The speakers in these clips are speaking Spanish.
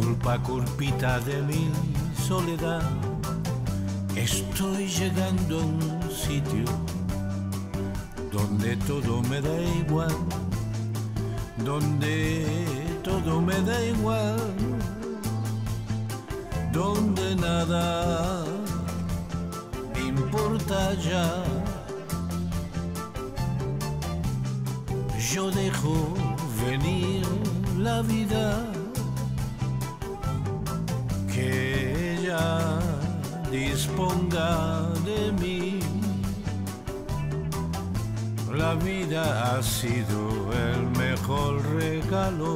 Culpa, culpita de mi soledad, estoy llegando a un sitio donde todo me da igual, donde todo me da igual, donde nada me importa ya. Yo dejo venir la vida, que ella disponga de mí. La vida ha sido el mejor regalo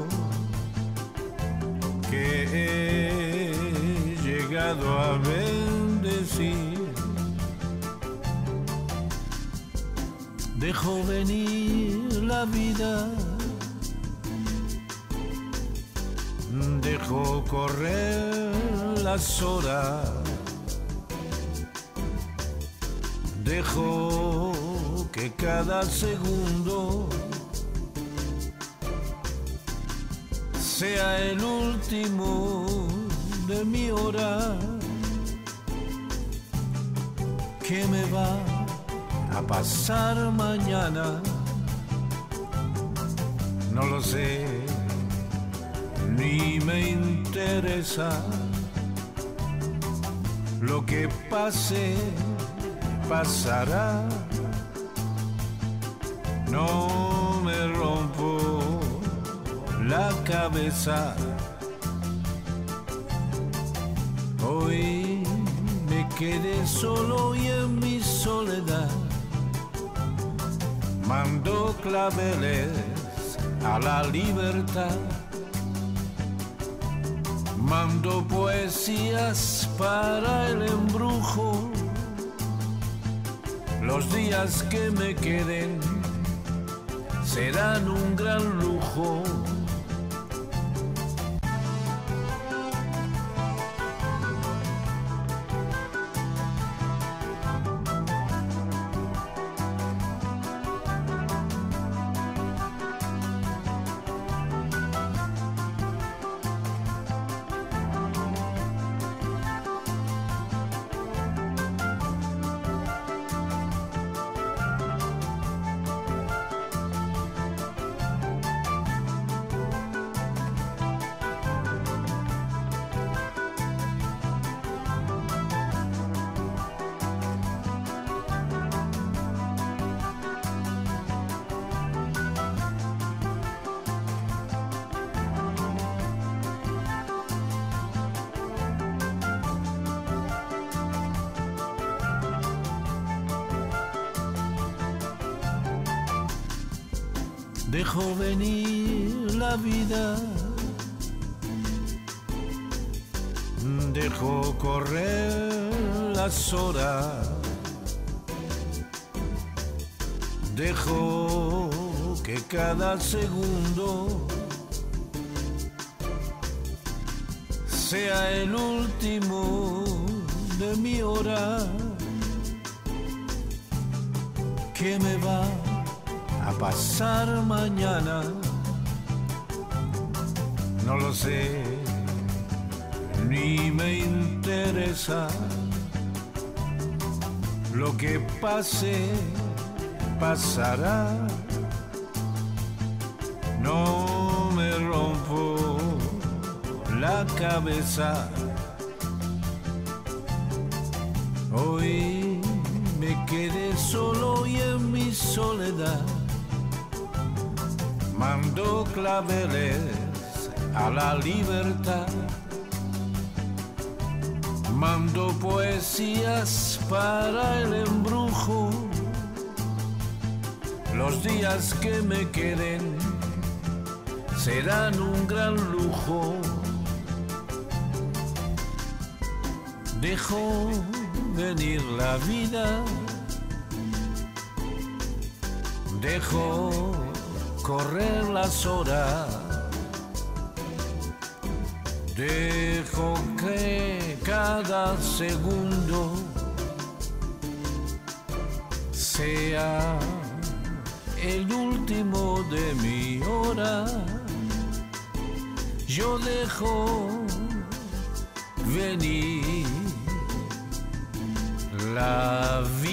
que he llegado a bendecir. Dejo venir la vida, dejo correr las horas, dejo que cada segundo sea el último de mi hora. ¿Qué me va a pasar mañana? No lo sé, ni me interesa. Lo que pase, pasará. No me rompo la cabeza. Hoy me quedé solo y en mi soledad mando claveles a la libertad. Mando poesías para el embrujo. Los días que me queden serán un gran lujo. Dejo venir la vida, dejo correr las horas, dejo que cada segundo sea el último de mi hora. ¿Qué me va a pasar mañana? No lo sé, ni me interesa. Lo que pase, pasará. No me rompo la cabeza. Hoy me quedé solo y en mi soledad mando claveles a la libertad, mando poesías para el embrujo. Los días que me queden serán un gran lujo. Dejo venir la vida, dejo correr las horas, dejo que cada segundo sea el último de mi hora. Yo dejo venir la vida.